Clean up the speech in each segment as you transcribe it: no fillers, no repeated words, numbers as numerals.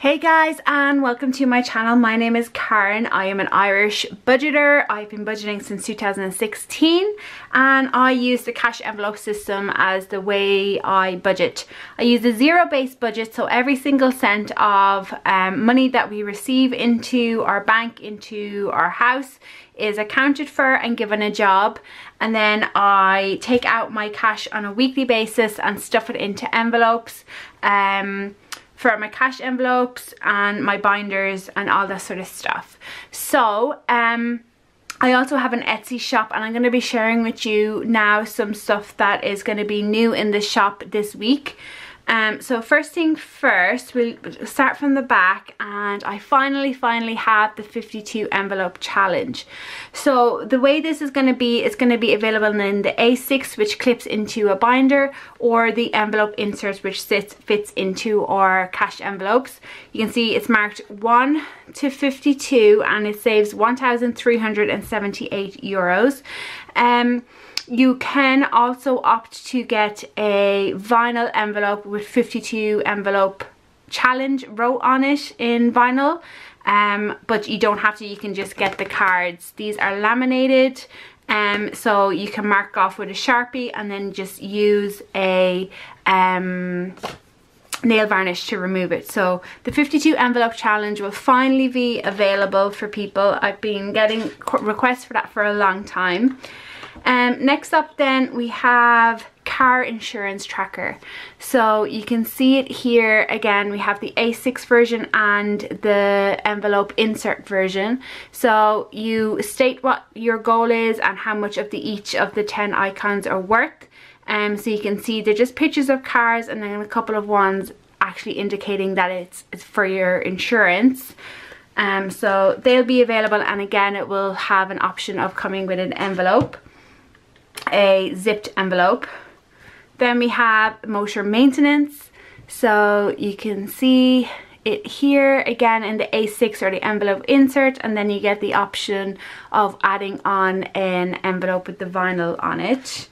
Hey guys, and welcome to my channel. My name is Karen. I am an Irish budgeter. I've been budgeting since 2016 and I use the cash envelope system as the way I budget. I use a zero-based budget, so every single cent of money that we receive into our bank, into our house, is accounted for and given a job, and then I take out my cash on a weekly basis and stuff it into envelopes. For my cash envelopes and my binders and all that sort of stuff. So I also have an Etsy shop, and I'm going to be sharing with you now some stuff that is going to be new in the shop this week. So first thing first, we'll start from the back, and I finally have the 52 envelope challenge. So the way this is going to be, it's going to be available in the A6, which clips into a binder, or the envelope inserts, which fits into our cash envelopes. You can see it's marked 1 to 52 and it saves 1,378 euros. You can also opt to get a vinyl envelope with 52 envelope challenge wrote on it in vinyl, but you don't have to. You can just get the cards. These are laminated, so you can mark off with a Sharpie and then just use a nail varnish to remove it. So the 52 envelope challenge will finally be available for people. I've been getting requests for that for a long time. Next up then, we have car insurance tracker. So you can see it here again. We have the A6 version and the envelope insert version. So you state what your goal is and how much of each of the 10 icons are worth. So you can see they're just pictures of cars and then a couple of ones actually indicating that it's for your insurance. So they'll be available, and again it will have an option of coming with an envelope, a zipped envelope. Then we have motor maintenance, so you can see it here again in the A6 or the envelope insert, and then you get the option of adding on an envelope with the vinyl on it.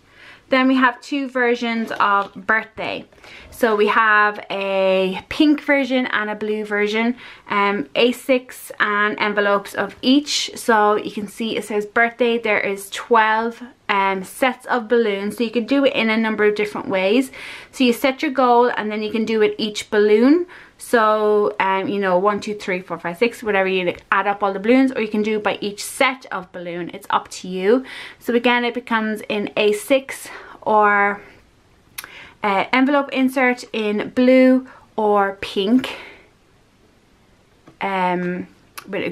Then we have two versions of birthday. So we have a pink version and a blue version, A6 and envelopes of each. So you can see it says birthday. There is 12 sets of balloons. So you can do it in a number of different ways. So you set your goal and then you can do it each balloon. So, you know, 1, 2, 3, 4, 5, 6, whatever, you add up all the balloons, or you can do by each set of balloon. It's up to you. So again, it becomes in A6 or envelope insert in blue or pink, with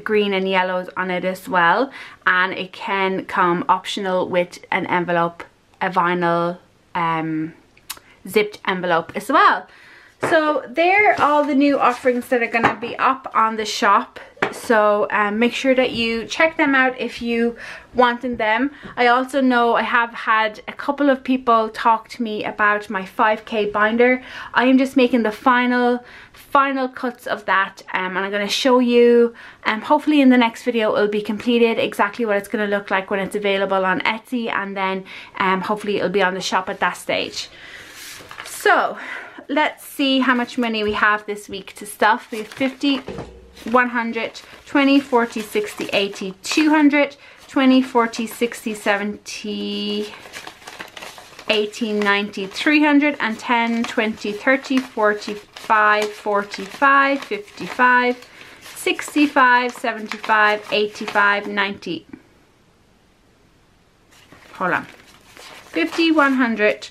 green and yellows on it as well. And it can come optional with an envelope, a vinyl zipped envelope as well. So they're all the new offerings that are going to be up on the shop. So make sure that you check them out if you wanted them. I also know I have had a couple of people talk to me about my 5K binder. I am just making the final cuts of that, and I'm going to show you, and hopefully in the next video it'll be completed, exactly what it's going to look like when it's available on Etsy, and then hopefully it'll be on the shop at that stage. So let's see how much money we have this week to stuff. We have 50, 100, 20, 40, 60, 80, 200, 20, 40, 60, 70, 80, 90, 300, and 10, 20, 30, 45, 45, 55, 65, 75, 85, 90. Hold on. 50, 100,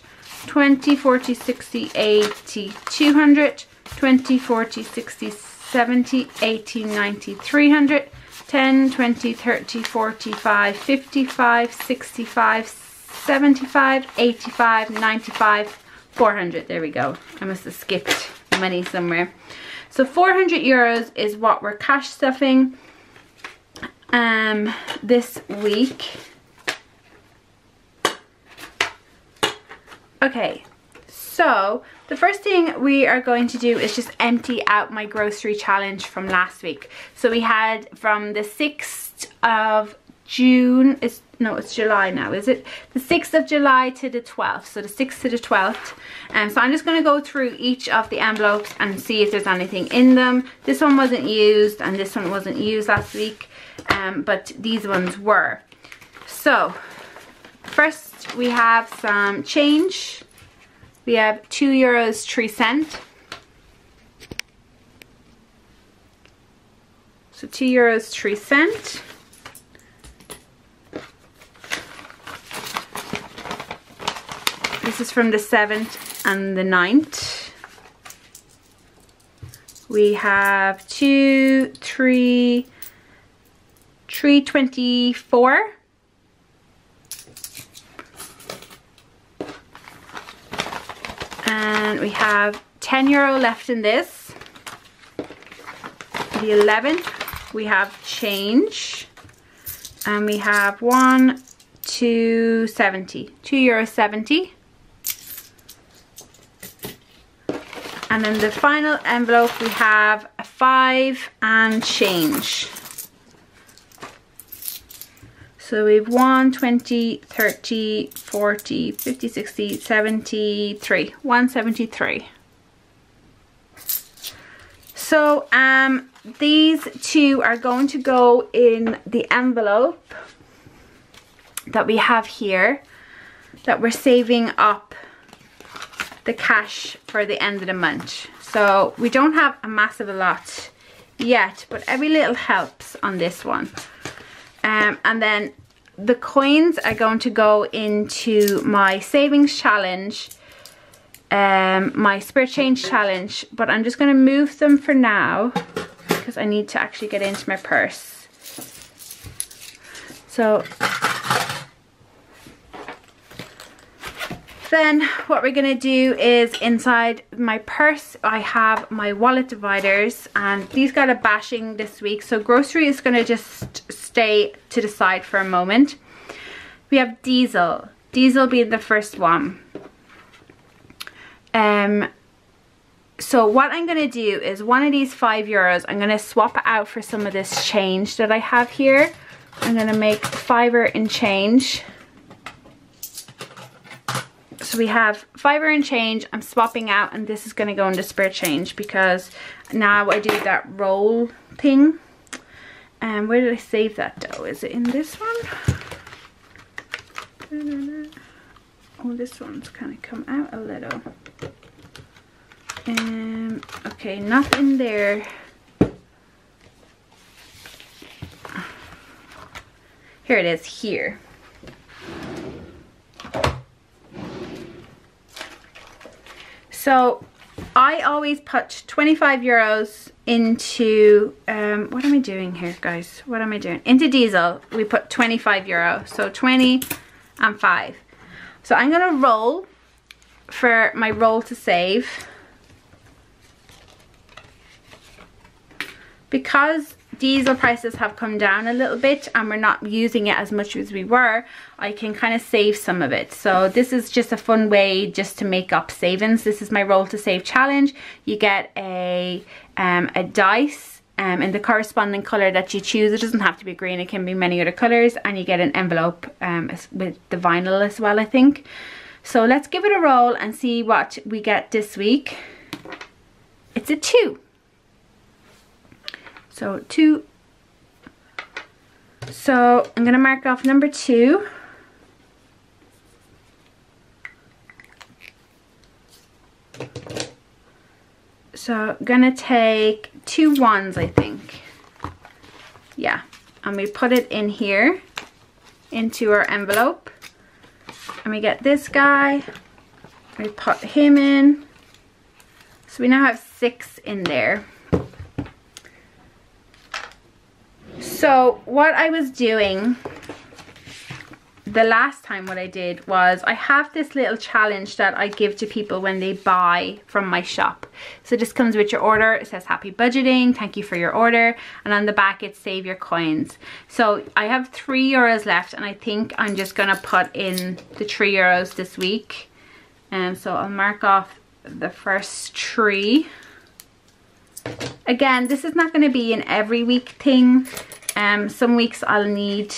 20, 40, 60, 80, 200, 20, 40, 60, 70, 80, 90, 300, 10, 20, 30, 45, 55, 65, 75, 85, 95, 400. There we go. I must have skipped money somewhere. So 400 euros is what we're cash stuffing this week. Okay, so the first thing we are going to do is just empty out my grocery challenge from last week. So we had from the 6th of June, it's no, it's July now, is it? The 6th of July to the 12th. So the 6th to the 12th. So I'm just going to go through each of the envelopes and see if there's anything in them. This one wasn't used and this one wasn't used last week. But these ones were. So first we have some change. We have €2.03. So €2.03. This is from the 7th and the 9th. We have 324. And we have €10 left in this. The 11th, we have change. And we have 1, 2.70. €2.70. And then the final envelope, we have a 5 and change. So we have 1, 20, 30, 40, 50, 60, 73. 173. So these two are going to go in the envelope that we have here, that we're saving up the cash for the end of the month. So we don't have a massive lot yet, but every little helps on this one. And then the coins are going to go into my savings challenge, my spirit change challenge, but I'm just going to move them for now because I need to actually get into my purse. So then what we're going to do is inside my purse I have my wallet dividers, and these got a bashing this week, so grocery is going to just stay to the side for a moment. We have diesel being the first one. So what I'm going to do is one of these €5, I'm going to swap out for some of this change that I have here. I'm going to make fiver in change. So we have fiver and change, I'm swapping out, and this is going to go into spare change because now I do that roll thing. And where did I save that though? Is it in this one? Oh, this one's kind of come out a little. Okay, nothing there. Here it is, here. So I always put €25 into, what am I doing here, guys? What am I doing? Into diesel, we put €25. So 20 and 5. So I'm going to roll for my roll to save. Because diesel prices have come down a little bit and we're not using it as much as we were, I can kind of save some of it. So this is just a fun way just to make up savings. This is my roll to save challenge. You get a dice in the corresponding color that you choose. It doesn't have to be green, it can be many other colors, and you get an envelope with the vinyl as well, I think. So let's give it a roll and see what we get this week. It's a 2. So 2, so I'm going to mark off number 2. So I'm going to take 2 ones, I think. Yeah, and we put it in here, into our envelope. And we get this guy, we put him in. So we now have 6 in there. So what I was doing the last time, what I did was I have this little challenge that I give to people when they buy from my shop. So this comes with your order. It says happy budgeting, thank you for your order. And on the back it save your coins. So I have €3 left, and I think I'm just going to put in the €3 this week. And so I'll mark off the first 3. Again, this is not going to be an every week thing. Some weeks I'll need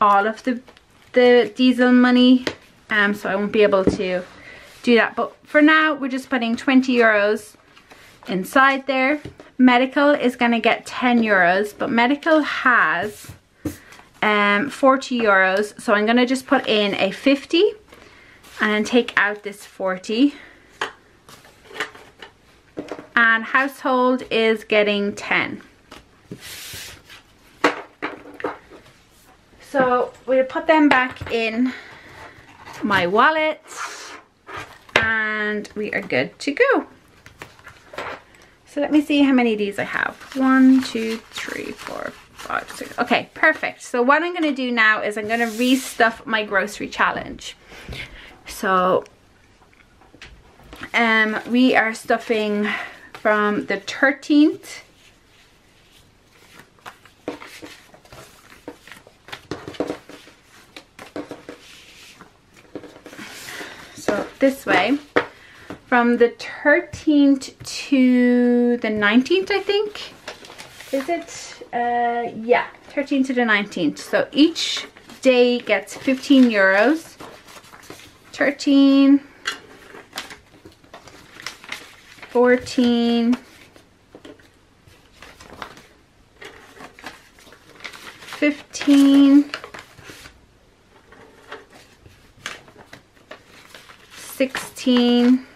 all of the the diesel money, so I won't be able to do that. But for now, we're just putting 20 euros inside there. Medical is going to get 10 euros, but medical has 40 euros. So I'm going to just put in a 50 and take out this 40. And household is getting 10. So we'll put them back in my wallet and we are good to go. So let me see how many of these I have. 1, 2, 3, 4, 5, 6. Okay, perfect. So what I'm gonna do now is I'm gonna restuff my grocery challenge. So we are stuffing from the 13th this way, from the 13th to the 19th, I think. Is it? Yeah, 13th to the 19th. So each day gets 15 euros. 13, 14, 15, 16,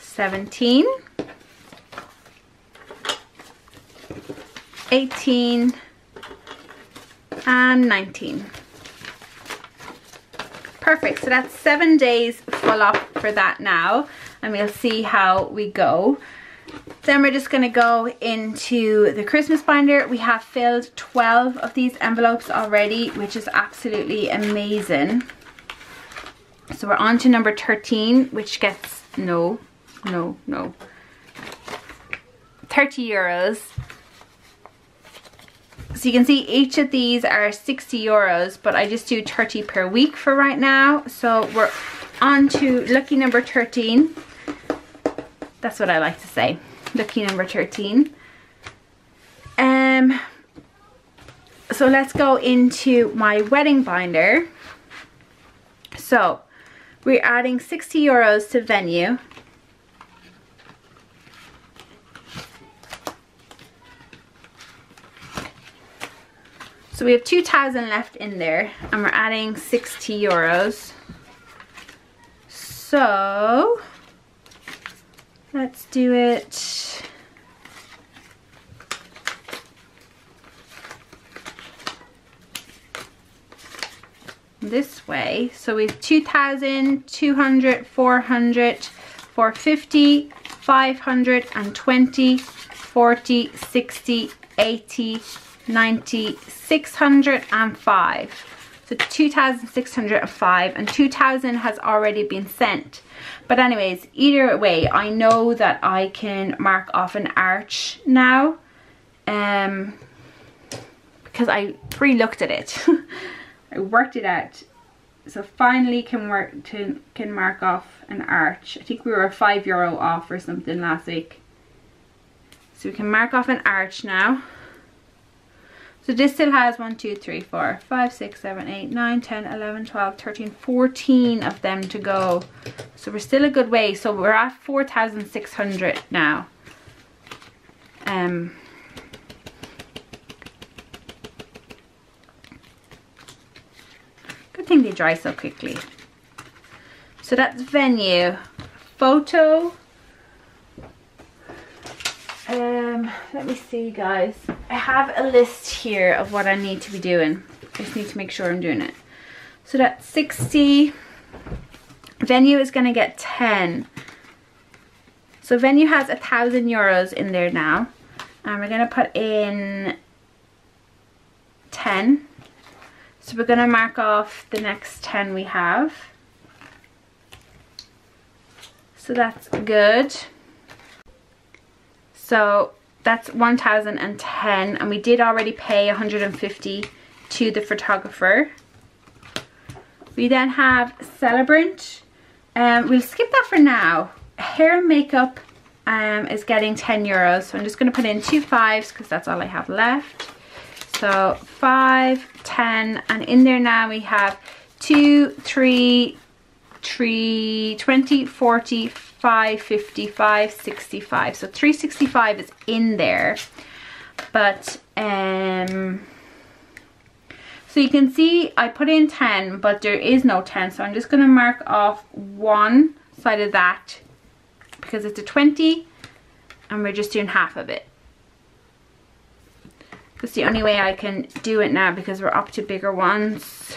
17, 18, and 19. Perfect, so that's 7 days full up for that now, and we'll see how we go. Then we're just gonna go into the Christmas binder. We have filled 12 of these envelopes already, which is absolutely amazing. So we're on to number 13, which gets 30 euros. So you can see each of these are 60 euros, but I just do 30 per week for right now. So we're on to lucky number 13. That's what I like to say. Lucky number 13. So let's go into my wedding binder. So we're adding 60 euros to venue. So we have 2,000 left in there and we're adding 60 euros. So let's do it. This way. So we have 2,000, 200, 400, 450, 520, 40, 60, 80, 90, 605. So 2,605, and 2,000 has already been sent. But anyways, either way, I know that I can mark off an arch now, because I pre-looked at it. I worked it out. So finally can mark off an arch. I think we were €5 off or something last week. So we can mark off an arch now. So this still has 1, 2, 3, 4, 5, 6, 7, 8, 9, 10, 11, 12, 13, 14 of them to go. So we're still a good way. So we're at 4,600 now. Good thing they dry so quickly. So that's venue. Photo. Let me see, guys. I have a list here of what I need to be doing. I just need to make sure I'm doing it. So that's 60. Venue is going to get 10. So venue has 1,000 euros in there now. And we're going to put in 10. So we're going to mark off the next 10 we have. So that's good. So that's 1,010, and we did already pay 150 to the photographer. We then have celebrant, and we'll skip that for now. Hair and makeup is getting 10 euros, so I'm just going to put in 2 5s because that's all I have left. So 5, 10, and in there now we have 2, 3, 20, 40, 5, 55, 65. So 365 is in there, but so you can see I put in 10, but there is no 10, so I'm just going to mark off one side of that because it's a 20 and we're just doing half of it. That's the only way I can do it now because we're up to bigger ones.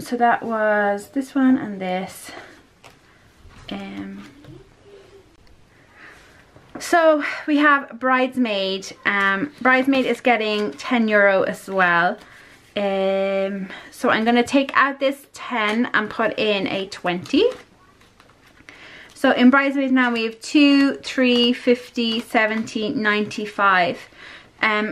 So that was this one and this. So we have Bridesmaid. Bridesmaid is getting €10 as well. So I'm going to take out this 10 and put in a 20. So in Bridesmaids now we have 2, 3, 50, 70, 95.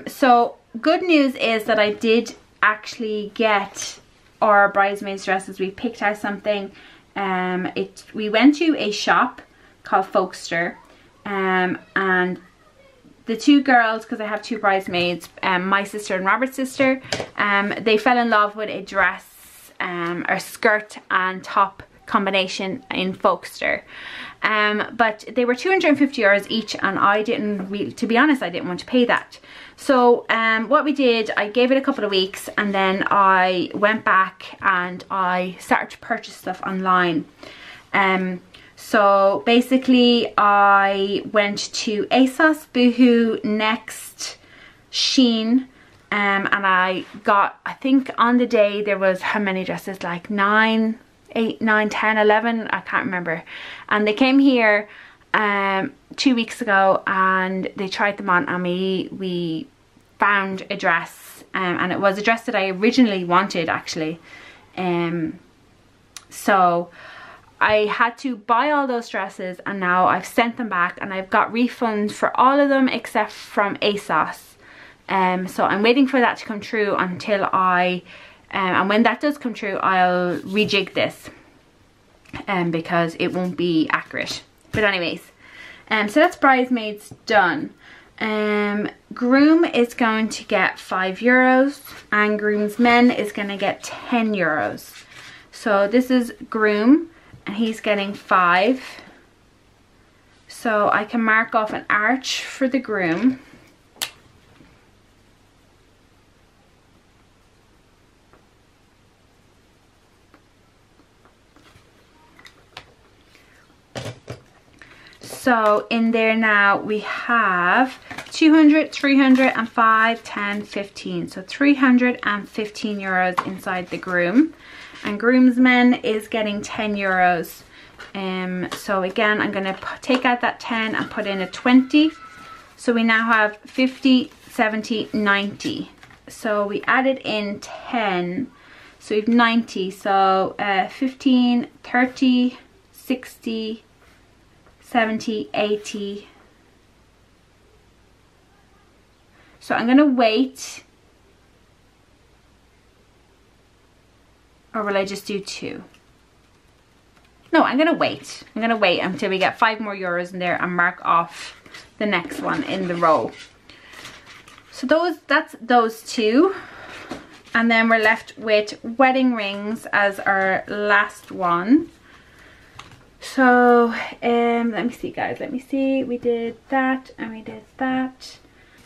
So good news is that I did actually get our Bridesmaids dresses. We picked out something. We went to a shop called Folkster. And the two girls, because I have two bridesmaids, my sister and Robert's sister, they fell in love with a dress or skirt and top combination in Folkster, but they were €250 each, and I didn't really, to be honest, I didn't want to pay that. So what we did, I gave it a couple of weeks and then I went back and I started to purchase stuff online. So basically I went to ASOS, Boohoo, Next, Shein, and I got, I think on the day there was how many dresses, like 9, 8, 9, 10, 11, I can't remember. And they came here 2 weeks ago and they tried them on, and we found a dress, and it was a dress that I originally wanted actually. So I had to buy all those dresses, and now I've sent them back and I've got refunds for all of them except from ASOS. So I'm waiting for that to come through until I, and when that does come true, I'll rejig this because it won't be accurate. But anyways, so that's Bridesmaids done. Groom is going to get €5 and Groomsmen is going to get €10. So this is Groom and he's getting 5. So I can mark off an arch for the Groom. So in there now we have 200, 305, 10, 15. So €315 inside the Groom. And Groomsmen is getting €10. So again, I'm going to take out that 10 and put in a 20. So we now have 50, 70, 90. So we added in 10. So we have 90. So 15, 30, 60, 70, 80. So I'm going to wait. Or will I just do 2? No, I'm going to wait. I'm going to wait until we get 5 more euros in there and mark off the next one in the row. So that's those 2. And then we're left with wedding rings as our last one. So let me see guys, let me see, we did that and we did that,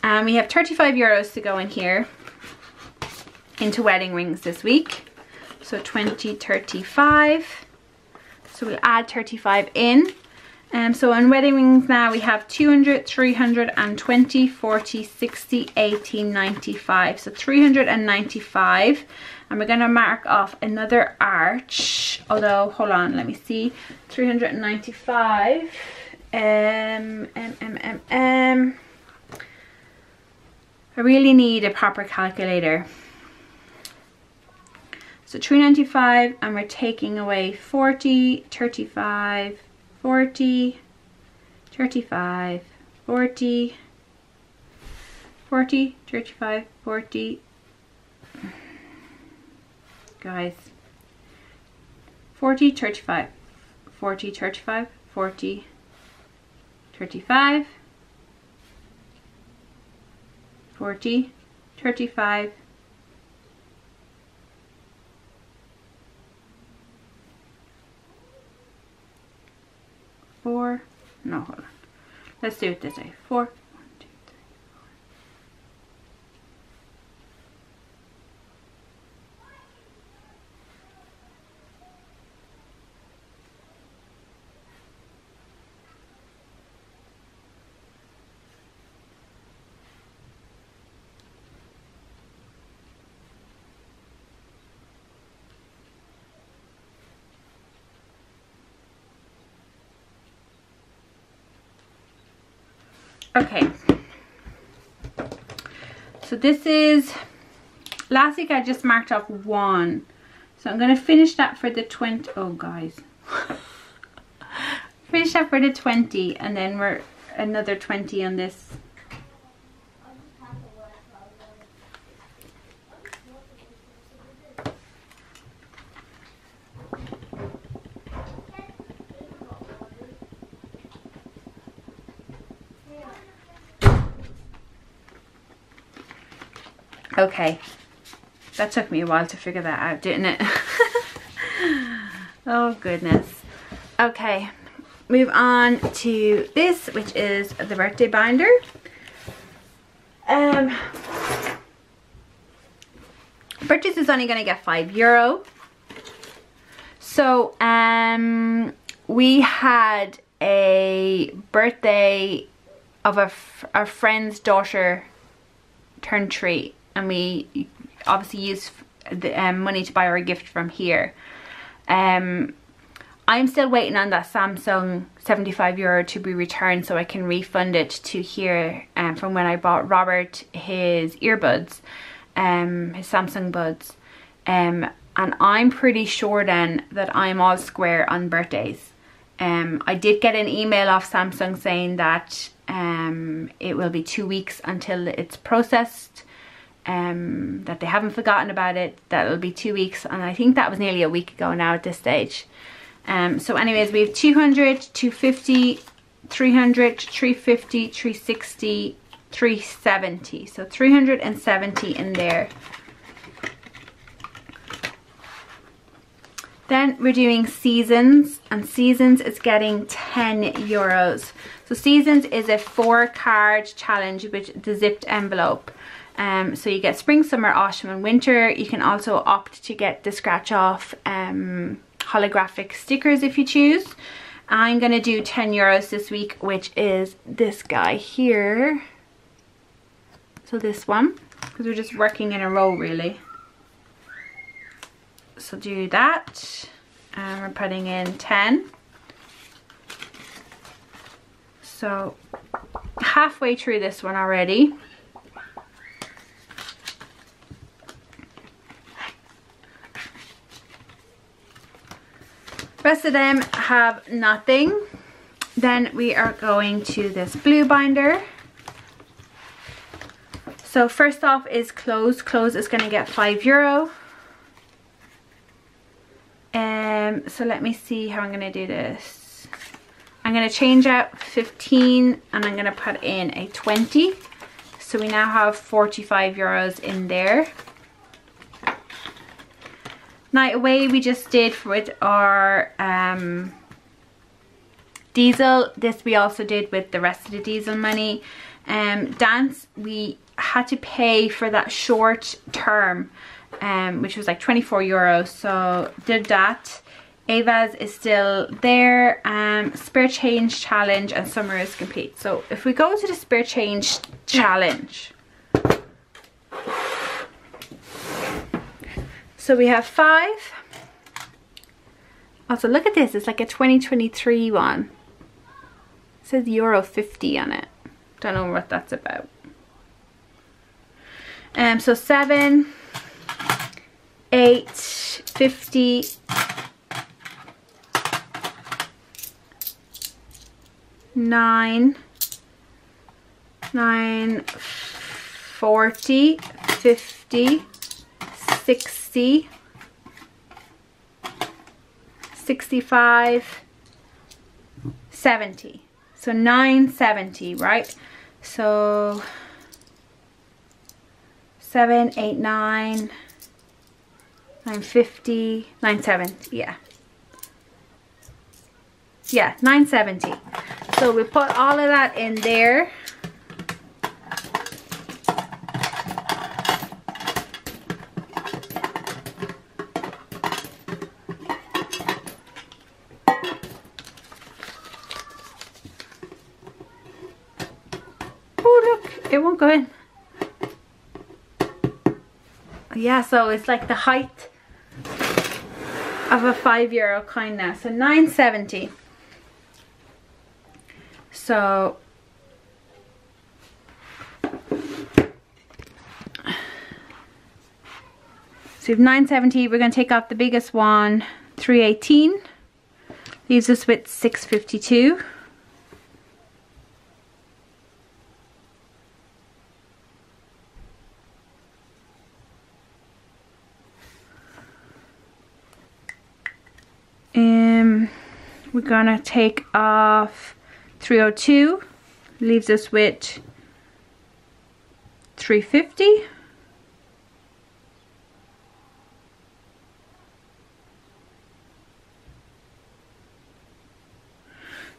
and we have €35 to go in here into wedding rings this week. So 20, 35, so we'll add 35 in. And so on wedding rings now we have 200, 320, 40, 60, 80, 95. So 395. And we're going to mark off another arch. Although, hold on, let me see. 395. I really need a proper calculator. So 395, and we're taking away 40, 35, 40, 35, 40, 40, 35, 40. Guys, 40, 35, 40, 35, 40, 35, 40, 35, 4, no, hold on, let's do it this way, 4, 1, 2, 3, 4, Okay, so this is, last week I just marked off one, so I'm going to finish that for the 20, oh guys, finish that for the 20, and then we're another 20 on this. Okay, that took me a while to figure that out, didn't it? Oh goodness. Okay, move on to this, which is the birthday binder. Purchase is only going to get €5. So we had a birthday of our friend's daughter turned 3. And we obviously used the money to buy her a gift from here. I'm still waiting on that Samsung €75 to be returned so I can refund it to here from when I bought Robert his earbuds, his Samsung buds. And I'm pretty sure then that I'm all square on birthdays. I did get an email off Samsung saying that it will be 2 weeks until it's processed. That they haven't forgotten about it, that it'll be 2 weeks, and I think that was nearly a week ago now at this stage. So anyways, we have 200, 250, 300, 350, 360, 370. So 370 in there. Then we're doing Seasons, and Seasons is getting €10. So Seasons is a 4-card challenge with the zipped envelope. So you get spring, summer, autumn and winter. You can also opt to get the scratch off holographic stickers if you choose. I'm going to do €10 this week, which is this guy here. So this one, because we're just working in a row really. So do that, and we're putting in 10. So halfway through this one already. Rest of them have nothing. Then we are going to this blue binder. So first off is Clothes. Clothes is going to get €5. So let me see how I'm going to do this. I'm going to change out 15 and I'm going to put in a 20. So we now have €45 in there. Night Away we just did with our diesel. This we also did with the rest of the diesel money. Dance, we had to pay for that short term, which was like €24, so did that. Ava's is still there. Spare Change Challenge and Summer is Complete. So if we go to the Spare Change Challenge, so we have 5. Also, look at this. It's like a 2023 one. It says €50 on it. Don't know what that's about. So 7, 8, 50, 9, 9, 40, 50, 60. 65, 70. So 970, right? So 7, 8, 9, 950, 970, yeah, 970. So we put all of that in there. Oh look, it won't go in. Yeah, so it's like the height of a €5 coin now. So 970. So we have 970. We're going to take off the biggest one, 318. Leaves us with 652. We're gonna take off 302, leaves us with 350.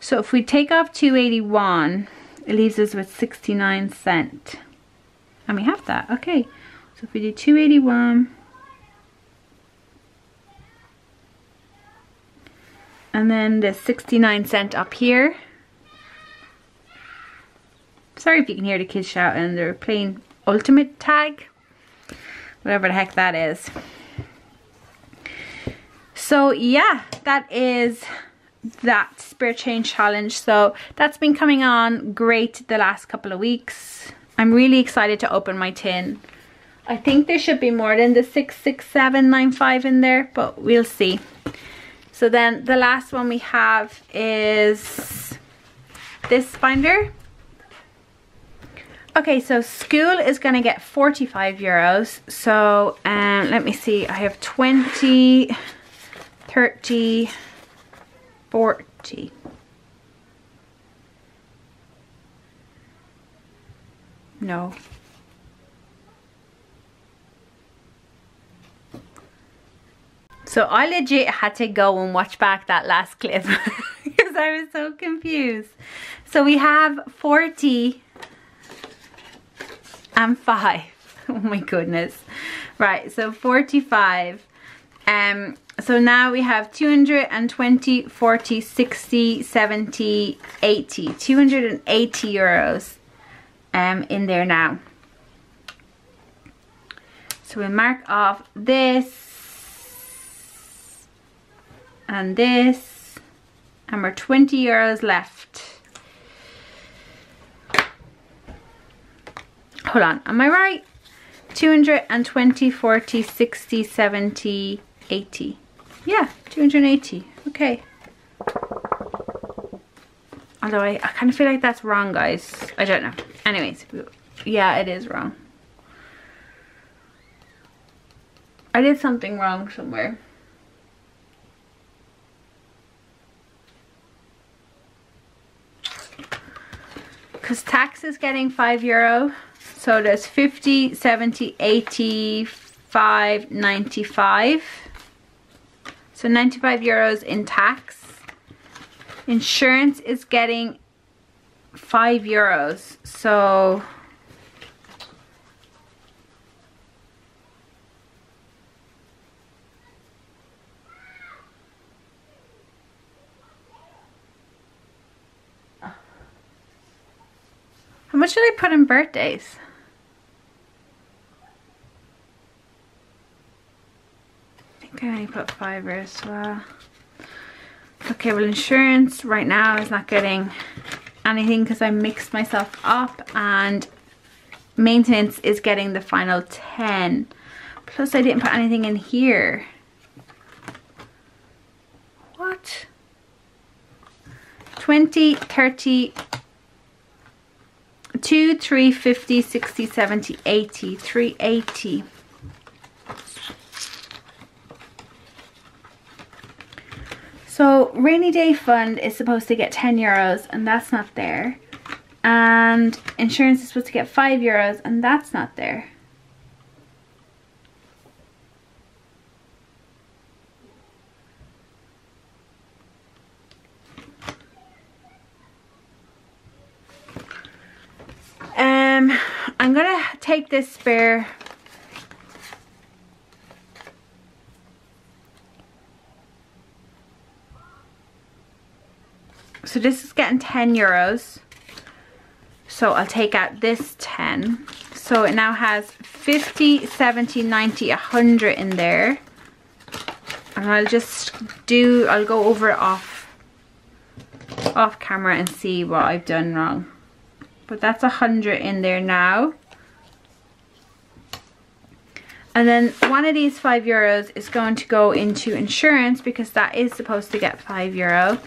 So if we take off 281, it leaves us with 69 cents, and we have that. Okay, so if we do 281. And then the 69 cents up here. Sorry if you can hear the kids shouting. They're playing Ultimate Tag. Whatever the heck that is. So yeah, that is that Spirit Change Challenge. So that's been coming on great the last couple of weeks. I'm really excited to open my tin. I think there should be more than the 66795 in there, but we'll see. So then the last one we have is this binder. Okay, so school is gonna get 45 euros. So let me see, I have 20, 30, 40. No. So I legit had to go and watch back that last clip because I was so confused. So we have 40 and 5. Oh my goodness. Right, so 45. So now we have 220, 40, 60, 70, 80. 280 euros in there now. So we mark off this. And this, and we're 20 euros left. Hold on, am I right? 220, 40, 60, 70, 80. Yeah, 280, okay. Although I kind of feel like that's wrong, guys. I don't know. Anyways, yeah, it is wrong. I did something wrong somewhere. Because tax is getting €5, so there's 50, 70, 80, 5, 95. So 95 euros in tax. Insurance is getting €5, so how much should I put in birthdays? I think I only put 5 as well. Okay, well insurance right now is not getting anything because I mixed myself up, and maintenance is getting the final 10. Plus I didn't put anything in here. What? 20, 30, 2, 3, 50, 60, 70, 80, 380. So rainy day fund is supposed to get 10 euros and that's not there. And insurance is supposed to get 5 euros and that's not there. I'm gonna take this spare . So this is getting 10 euros, so I'll take out this 10, so it now has 50, 70, 90, 100 in there, and I'll just do, I'll go over it off camera and see what I've done wrong, but that's 100 in there now. And then one of these 5 euros is going to go into insurance, because that is supposed to get 5 euro.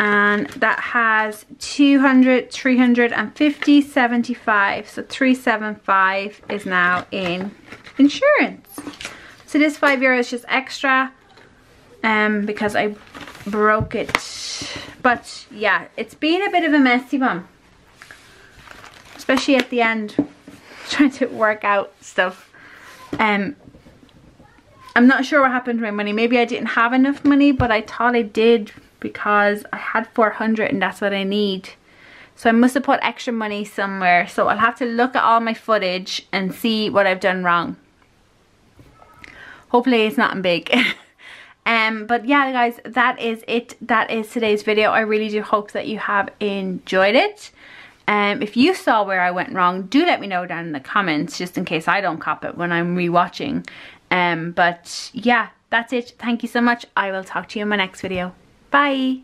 And that has 200, 350, 75. So 375 is now in insurance. So this 5 euro is just extra because I broke it. But yeah, it's been a bit of a messy one. Especially at the end, trying to work out stuff. I'm not sure what happened to my money. Maybe I didn't have enough money, but I thought I did, because I had 400 and that's what I need, so I must have put extra money somewhere. So I'll have to look at all my footage and see what I've done wrong. Hopefully it's nothing big. But yeah guys, that is it. That is today's video. I really do hope that you have enjoyed it. If you saw where I went wrong, do let me know down in the comments, just in case I don't cop it when I'm rewatching. But yeah, that's it. Thank you so much. I will talk to you in my next video. Bye.